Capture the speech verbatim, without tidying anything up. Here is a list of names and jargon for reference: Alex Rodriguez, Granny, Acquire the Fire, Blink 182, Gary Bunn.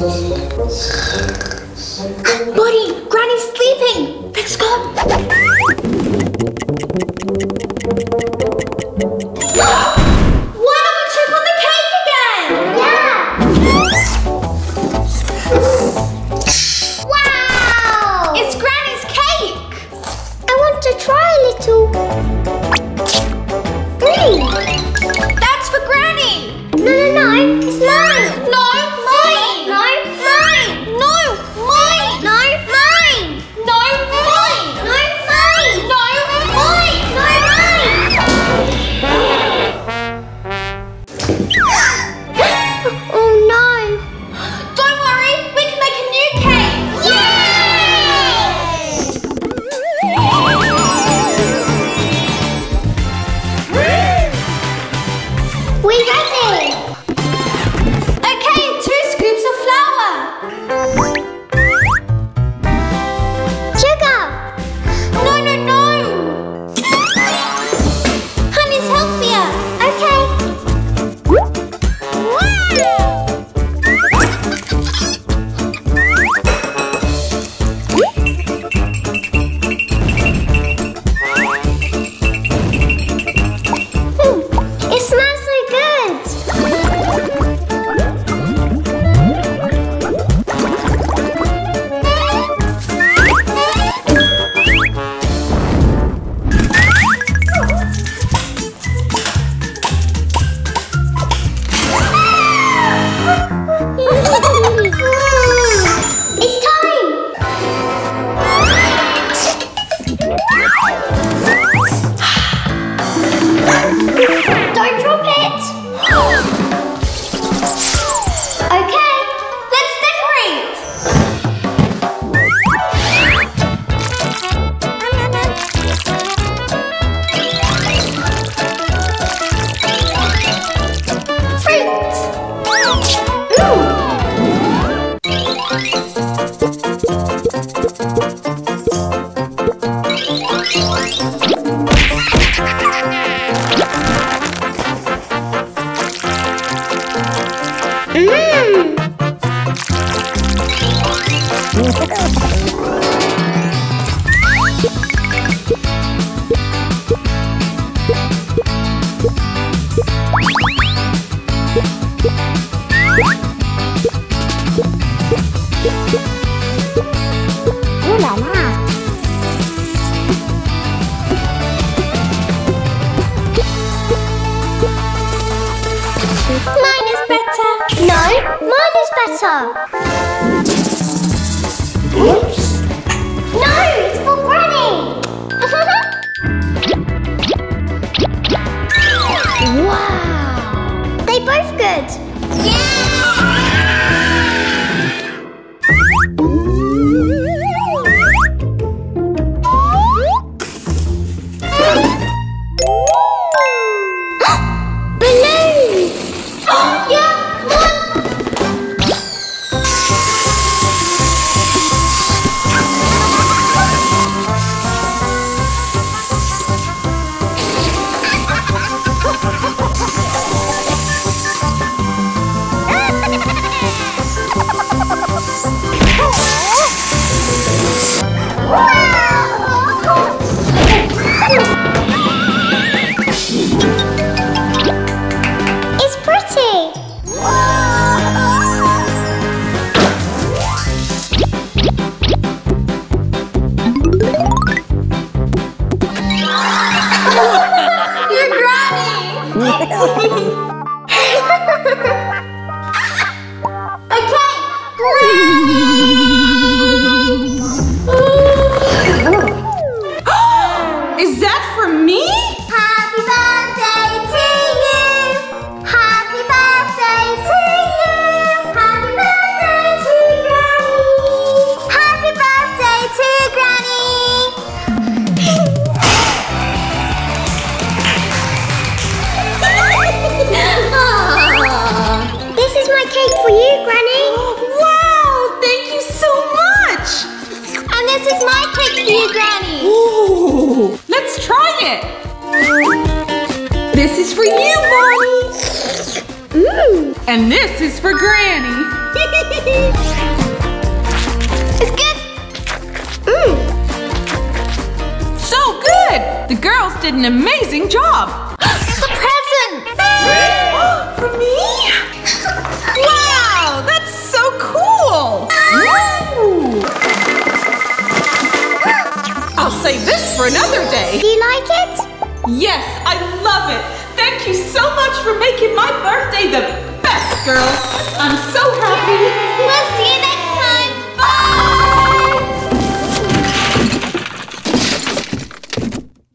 Buddy, Granny's sleeping. Let's go. Why don't we check on the cake again? Yeah. Wow! It's Granny's cake. I want to try a little. Mm. That's for Granny. No, no, no. It's mine. No. And this is for Granny. It's good. Mm. So good. The girls did an amazing job. It's a present. For me? Wow, that's so cool. Woo. I'll save this for another day. Do you like it? Yes, I love it. Thank you so much for making my birthday the best, girls. I'm so happy.